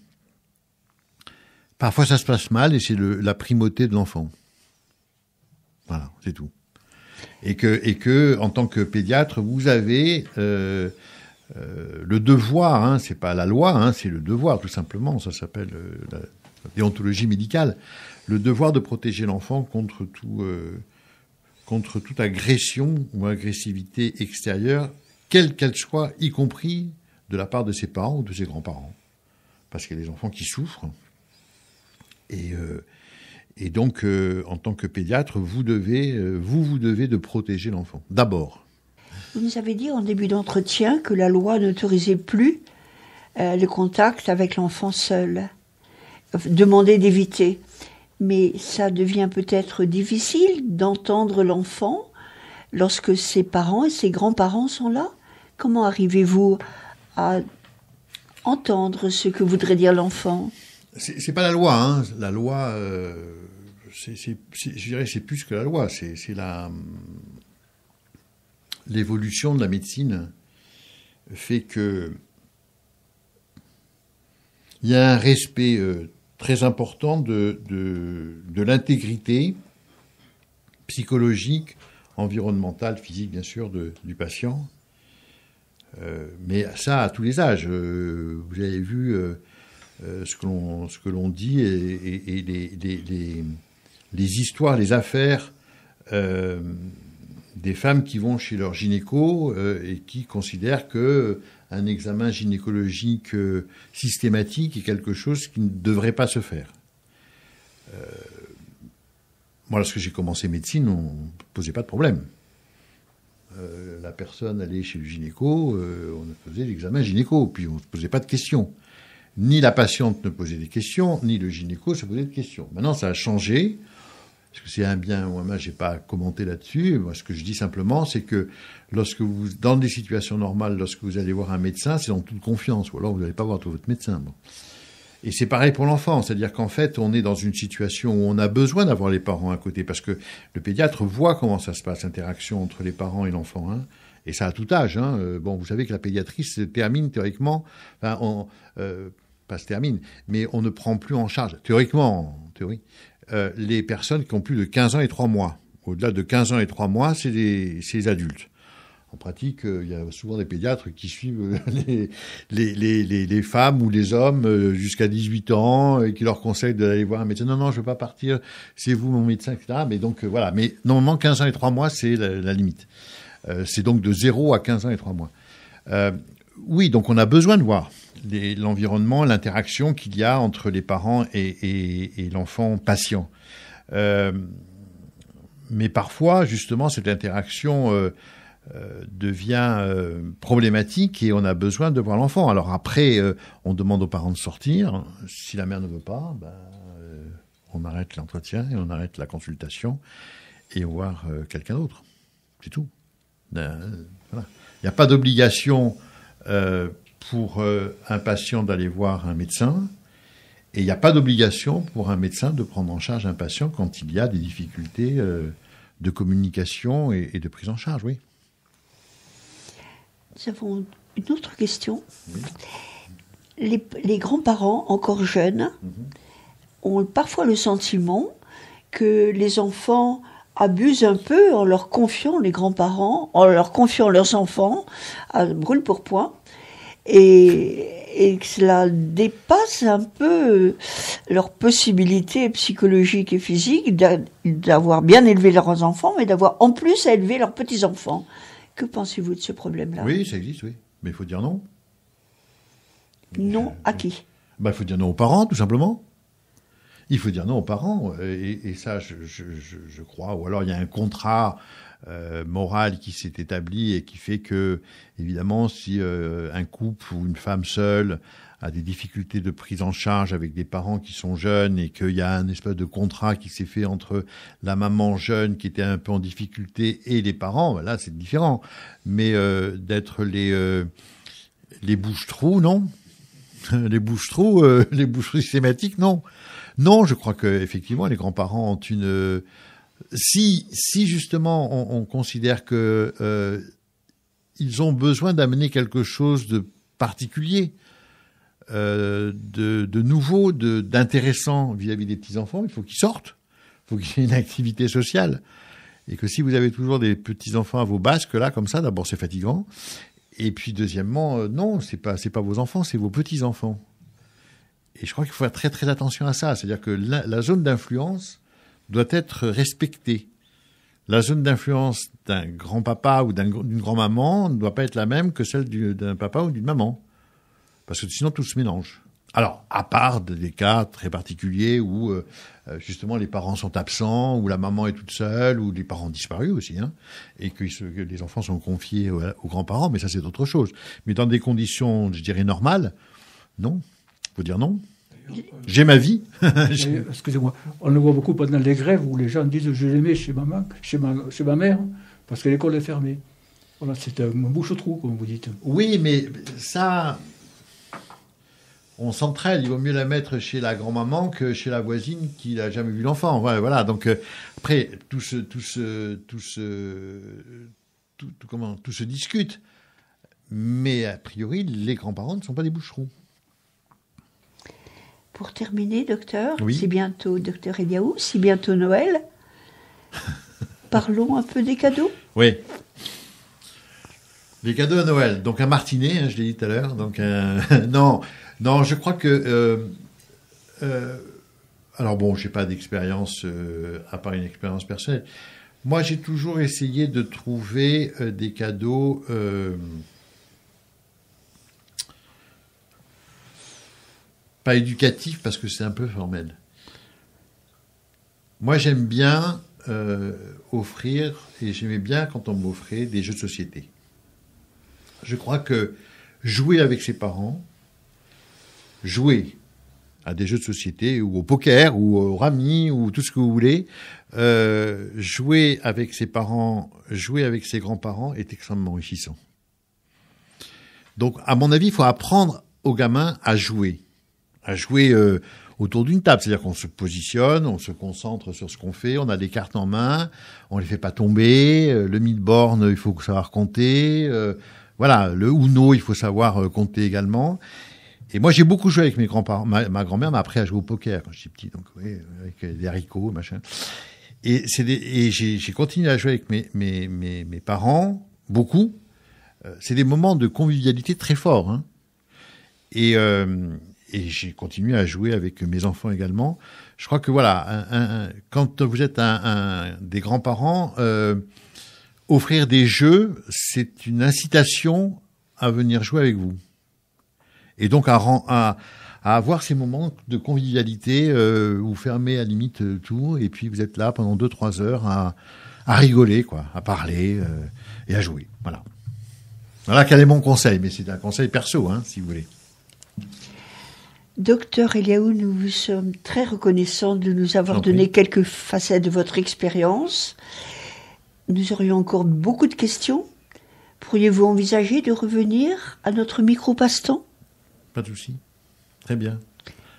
Parfois, ça se passe mal et c'est la primauté de l'enfant. Voilà, c'est tout. Et que en tant que pédiatre, vous avez le devoir, hein, c'est pas la loi, hein, c'est le devoir tout simplement, ça s'appelle la déontologie médicale, le devoir de protéger l'enfant contre toute agression ou agressivité extérieure, quelle qu'elle soit, y compris de la part de ses parents ou de ses grands-parents. Parce qu'il y a des enfants qui souffrent. Et donc, en tant que pédiatre, vous devez de protéger l'enfant, d'abord. Vous nous avez dit en début d'entretien que la loi n'autorisait plus le contact avec l'enfant seul. Demandait d'éviter. Mais ça devient peut-être difficile d'entendre l'enfant lorsque ses parents et ses grands-parents sont là. Comment arrivez-vous à entendre ce que voudrait dire l'enfant ? C'est pas la loi, hein. La loi, je dirais, c'est plus que la loi. C'est l'évolution de la médecine fait que il y a un respect très important de l'intégrité psychologique, environnementale, physique, bien sûr, du patient. Mais ça, à tous les âges. Vous avez vu ce que l'on dit et les histoires, les affaires des femmes qui vont chez leur gynéco et qui considèrent qu'un examen gynécologique systématique est quelque chose qui ne devrait pas se faire. Moi, lorsque j'ai commencé médecine, on ne posait pas de problème. La personne allait chez le gynéco, on faisait l'examen gynéco, puis on ne se posait pas de questions. Ni la patiente ne posait des questions, ni le gynéco se posait de questions. Maintenant, ça a changé. Est-ce que c'est un bien ou un mal ? Je n'ai pas commenté là-dessus. Moi, ce que je dis simplement, c'est que dans des situations normales, lorsque vous allez voir un médecin, c'est en toute confiance. Ou alors, vous n'allez pas voir tout votre médecin. Bon. Et c'est pareil pour l'enfant. C'est-à-dire qu'en fait, on est dans une situation où on a besoin d'avoir les parents à côté. Parce que le pédiatre voit comment ça se passe, l'interaction entre les parents et l'enfant. Hein. Et ça à tout âge. Hein. Bon, vous savez que la pédiatrie se termine théoriquement. Enfin, pas se termine, mais on ne prend plus en charge, théoriquement, en théorie, les personnes qui ont plus de 15 ans et 3 mois. Au-delà de 15 ans et 3 mois, c'est des adultes. En pratique, il y a souvent des pédiatres qui suivent les femmes ou les hommes jusqu'à 18 ans et qui leur conseillent d'aller voir un médecin. Non, je ne veux pas partir, c'est vous mon médecin, etc. Mais donc, voilà. Mais normalement, 15 ans et 3 mois, c'est la limite. C'est donc de 0 à 15 ans et 3 mois. Oui, donc on a besoin de voir l'environnement, l'interaction qu'il y a entre les parents et l'enfant patient. Mais parfois, justement, cette interaction devient problématique et on a besoin de voir l'enfant. Alors après, on demande aux parents de sortir. Si la mère ne veut pas, on arrête l'entretien et on arrête la consultation et on voit quelqu'un d'autre. C'est tout. Voilà. Il n'y a pas d'obligation pour un patient d'aller voir un médecin, et il n'y a pas d'obligation pour un médecin de prendre en charge un patient quand il y a des difficultés de communication et de prise en charge, oui. Nous avons une autre question. Oui. Les grands-parents, encore jeunes, ont parfois le sentiment que les enfants abusent un peu en leur confiant les grands-parents, en leur confiant leurs enfants à brûle-pourpoint, et que cela dépasse un peu leurs possibilités psychologiques et physiques d'avoir bien élevé leurs enfants, mais d'avoir en plus à élever leurs petits-enfants. Que pensez-vous de ce problème-là ? Oui, ça existe, oui. Mais il faut dire non. Non à qui ? Il faut dire non aux parents, tout simplement. Il faut dire non aux parents, et ça, je crois. Ou alors, il y a un contrat moral qui s'est établi et qui fait que, évidemment, si un couple ou une femme seule a des difficultés de prise en charge avec des parents qui sont jeunes et qu'il y a un espèce de contrat qui s'est fait entre la maman jeune qui était un peu en difficulté et les parents, là, c'est différent. Mais d'être les bouches-trous, non. Les bouches-trous systématiques, non. Non, je crois que effectivement les grands-parents ont une. Si justement on considère que ils ont besoin d'amener quelque chose de particulier, de nouveau, d'intéressant vis-à-vis des petits enfants, il faut qu'ils sortent, il faut qu'il y ait une activité sociale. Et que si vous avez toujours des petits-enfants à vos basques, là, comme ça, d'abord, c'est fatigant. Et puis, deuxièmement, non, c'est pas vos enfants, c'est vos petits-enfants. Et je crois qu'il faut faire très, très attention à ça. C'est-à-dire que la zone d'influence doit être respectée. La zone d'influence d'un grand-papa ou d'une grand-maman ne doit pas être la même que celle d'un papa ou d'une maman. Parce que sinon, tout se mélange. Alors, à part des cas très particuliers où, justement, les parents sont absents, où la maman est toute seule, où les parents ont disparu aussi, hein, et que les enfants sont confiés aux grands-parents, mais ça, c'est autre chose. Mais dans des conditions, je dirais, normales, non. Il faut dire non. J'ai ma vie. Excusez-moi, on le voit beaucoup pendant les grèves où les gens disent « je l'aimais chez ma mère » parce que l'école est fermée. Voilà, c'est un bouche-trou, comme vous dites. Oui, mais ça... On s'entraide, il vaut mieux la mettre chez la grand-maman que chez la voisine qui n'a jamais vu l'enfant. Voilà. Donc après, tout se discute. Mais a priori, les grands-parents ne sont pas des boucherons. Pour terminer, docteur, oui. C'est bientôt, docteur Eliaou, c'est bientôt Noël. Parlons un peu des cadeaux. Oui. Les cadeaux à Noël. Donc un martinet, hein, je l'ai dit tout à l'heure. Donc non, je crois que... alors bon, je n'ai pas d'expérience, à part une expérience personnelle. Moi, j'ai toujours essayé de trouver des cadeaux... pas éducatifs, parce que c'est un peu formel. Moi, j'aime bien offrir, et j'aimais bien quand on m'offrait des jeux de société. Je crois que jouer avec ses parents... Jouer à des jeux de société ou au poker ou au rami ou tout ce que vous voulez, jouer avec ses parents, jouer avec ses grands-parents est extrêmement enrichissant. Donc, à mon avis, il faut apprendre aux gamins à jouer autour d'une table. C'est-à-dire qu'on se positionne, on se concentre sur ce qu'on fait, on a des cartes en main, on les fait pas tomber, le mille-bornes, il faut savoir compter, voilà, le Uno, il faut savoir compter également. Et moi, j'ai beaucoup joué avec mes grands-parents. Ma grand-mère m'a appris à jouer au poker quand j'étais petit, donc oui, avec des haricots, machin. Et j'ai continué à jouer avec mes parents, beaucoup. C'est des moments de convivialité très forts, hein. Et j'ai continué à jouer avec mes enfants également. Je crois que voilà, quand vous êtes des grands-parents, offrir des jeux, c'est une incitation à venir jouer avec vous. Et donc à avoir ces moments de convivialité où vous fermez à limite tout et puis vous êtes là pendant 2-3 heures à rigoler, quoi, à parler et à jouer. Voilà. Voilà quel est mon conseil, mais c'est un conseil perso, hein, si vous voulez. Docteur Eliaou, nous vous sommes très reconnaissants de nous avoir donné quelques facettes de votre expérience. Nous aurions encore beaucoup de questions. Pourriez-vous envisager de revenir à notre micro passe-temps ? Pas de souci. Très bien.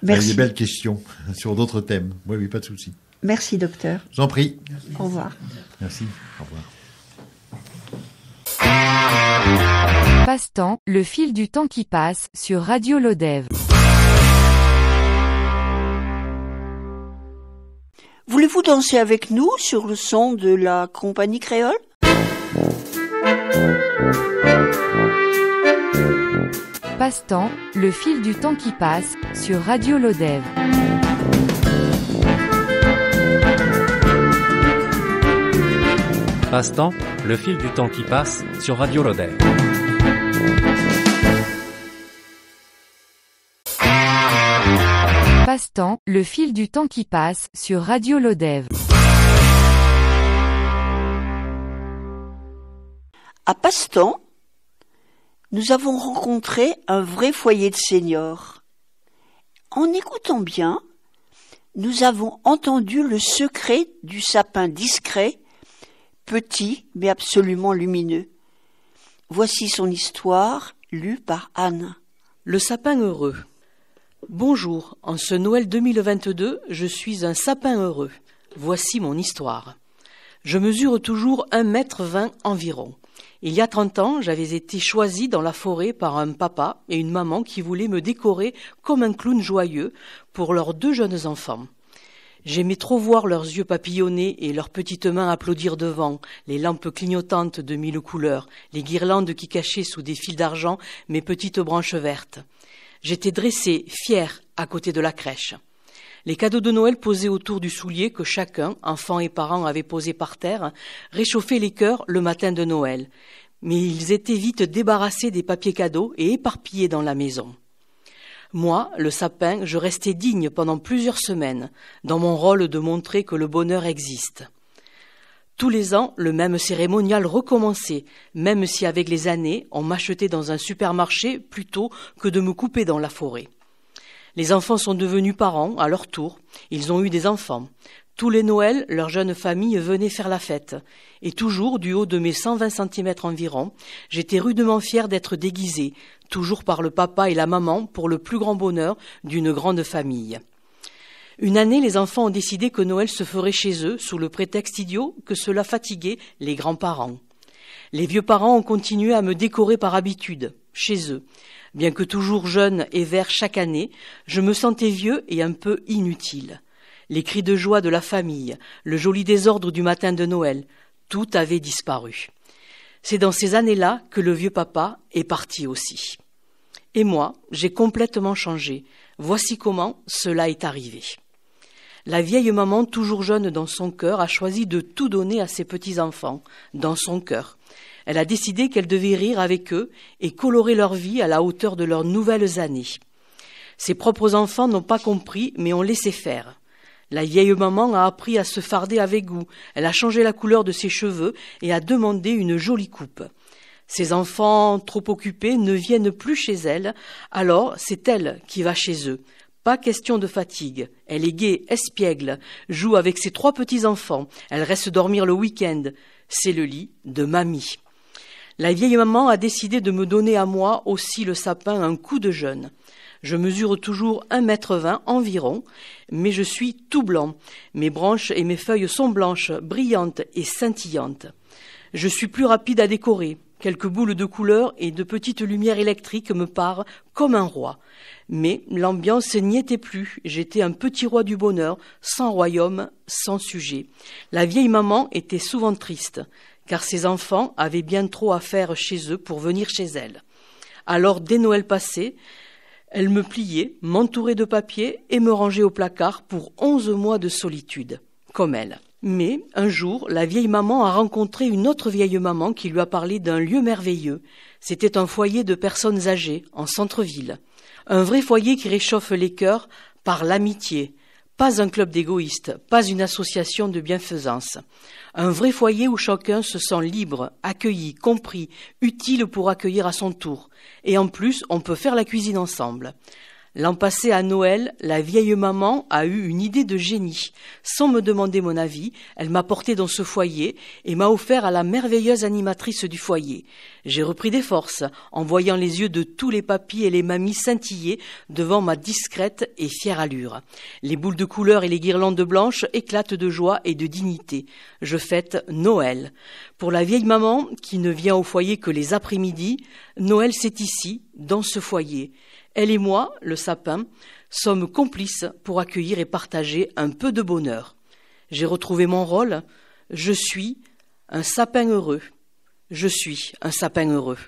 Merci. Avec des belles questions sur d'autres thèmes. Oui, pas de souci. Merci, docteur. J'en prie. Merci. Au revoir. Merci. Au revoir. Passe-temps, le fil du temps qui passe sur Radio Lodève. Voulez-vous danser avec nous sur le son de la Compagnie Créole ? Passe-temps, le fil du temps qui passe, sur Radio Lodève. Passe-temps, le fil du temps qui passe, sur Radio Lodève. Passe-temps, le fil du temps qui passe, sur Radio Lodève. À Passe-temps, nous avons rencontré un vrai foyer de seniors. En écoutant bien, nous avons entendu le secret du sapin discret, petit mais absolument lumineux. Voici son histoire, lue par Anne. Le sapin heureux. Bonjour, en ce Noël 2022, je suis un sapin heureux. Voici mon histoire. Je mesure toujours 1,20 m environ. Il y a 30 ans, j'avais été choisie dans la forêt par un papa et une maman qui voulaient me décorer comme un clown joyeux pour leurs 2 jeunes enfants. J'aimais trop voir leurs yeux papillonner et leurs petites mains applaudir devant, les lampes clignotantes de mille couleurs, les guirlandes qui cachaient sous des fils d'argent mes petites branches vertes. J'étais dressée, fière, à côté de la crèche. Les cadeaux de Noël posés autour du soulier que chacun, enfants et parents, avait posé par terre, réchauffaient les cœurs le matin de Noël. Mais ils étaient vite débarrassés des papiers cadeaux et éparpillés dans la maison. Moi, le sapin, je restais digne pendant plusieurs semaines, dans mon rôle de montrer que le bonheur existe. Tous les ans, le même cérémonial recommençait, même si avec les années, on m'achetait dans un supermarché plutôt que de me couper dans la forêt. Les enfants sont devenus parents, à leur tour. Ils ont eu des enfants. Tous les Noëls, leur jeune famille venait faire la fête. Et toujours, du haut de mes 120 cm environ, j'étais rudement fière d'être déguisée, toujours par le papa et la maman, pour le plus grand bonheur d'une grande famille. Une année, les enfants ont décidé que Noël se ferait chez eux, sous le prétexte idiot que cela fatiguait les grands-parents. Les vieux parents ont continué à me décorer par habitude, chez eux. Bien que toujours jeune et vert chaque année, je me sentais vieux et un peu inutile. Les cris de joie de la famille, le joli désordre du matin de Noël, tout avait disparu. C'est dans ces années-là que le vieux papa est parti aussi. Et moi, j'ai complètement changé. Voici comment cela est arrivé. La vieille maman, toujours jeune dans son cœur, a choisi de tout donner à ses petits-enfants, dans son cœur. Elle a décidé qu'elle devait rire avec eux et colorer leur vie à la hauteur de leurs nouvelles années. Ses propres enfants n'ont pas compris, mais ont laissé faire. La vieille maman a appris à se farder avec goût. Elle a changé la couleur de ses cheveux et a demandé une jolie coupe. Ses enfants, trop occupés, ne viennent plus chez elle, alors c'est elle qui va chez eux. Pas question de fatigue. Elle est gaie, espiègle, joue avec ses 3 petits-enfants. Elle reste dormir le week-end. C'est le lit de mamie. La vieille maman a décidé de me donner à moi aussi le sapin un coup de jeune. Je mesure toujours 1,20 m environ, mais je suis tout blanc. Mes branches et mes feuilles sont blanches, brillantes et scintillantes. Je suis plus rapide à décorer. Quelques boules de couleur et de petites lumières électriques me parent comme un roi. Mais l'ambiance n'y était plus. J'étais un petit roi du bonheur, sans royaume, sans sujet. La vieille maman était souvent triste, car ses enfants avaient bien trop à faire chez eux pour venir chez elle. Alors, dès Noël passé, elle me pliait, m'entourait de papier et me rangeait au placard pour 11 mois de solitude, comme elle. Mais, un jour, la vieille maman a rencontré une autre vieille maman qui lui a parlé d'un lieu merveilleux. C'était un foyer de personnes âgées, en centre-ville. Un vrai foyer qui réchauffe les cœurs par l'amitié. Pas un club d'égoïstes, pas une association de bienfaisance. Un vrai foyer où chacun se sent libre, accueilli, compris, utile pour accueillir à son tour. Et en plus, on peut faire la cuisine ensemble. L'an passé à Noël, la vieille maman a eu une idée de génie. Sans me demander mon avis, elle m'a porté dans ce foyer et m'a offert à la merveilleuse animatrice du foyer. J'ai repris des forces en voyant les yeux de tous les papis et les mamies scintiller devant ma discrète et fière allure. Les boules de couleur et les guirlandes blanches éclatent de joie et de dignité. Je fête Noël. Pour la vieille maman, qui ne vient au foyer que les après-midi, Noël c'est ici, dans ce foyer. Elle et moi, le sapin, sommes complices pour accueillir et partager un peu de bonheur. J'ai retrouvé mon rôle. Je suis un sapin heureux. Je suis un sapin heureux.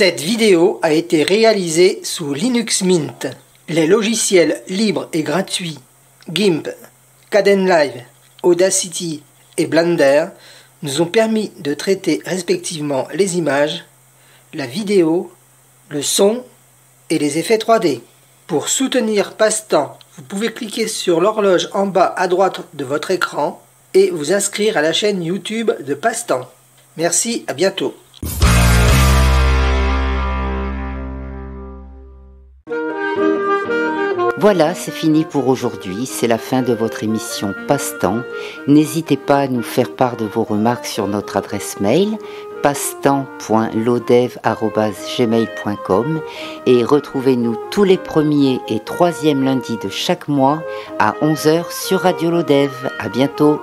Cette vidéo a été réalisée sous Linux Mint. Les logiciels libres et gratuits GIMP, Kdenlive, Audacity et Blender nous ont permis de traiter respectivement les images, la vidéo, le son et les effets 3D. Pour soutenir Passe-temps, vous pouvez cliquer sur l'horloge en bas à droite de votre écran et vous inscrire à la chaîne YouTube de Passe-temps. Merci, à bientôt. Voilà, c'est fini pour aujourd'hui, c'est la fin de votre émission Passe-temps. N'hésitez pas à nous faire part de vos remarques sur notre adresse mail passe-temps.lodève@gmail.com et retrouvez-nous tous les premiers et troisièmes lundis de chaque mois à 11h sur Radio Lodève. À bientôt.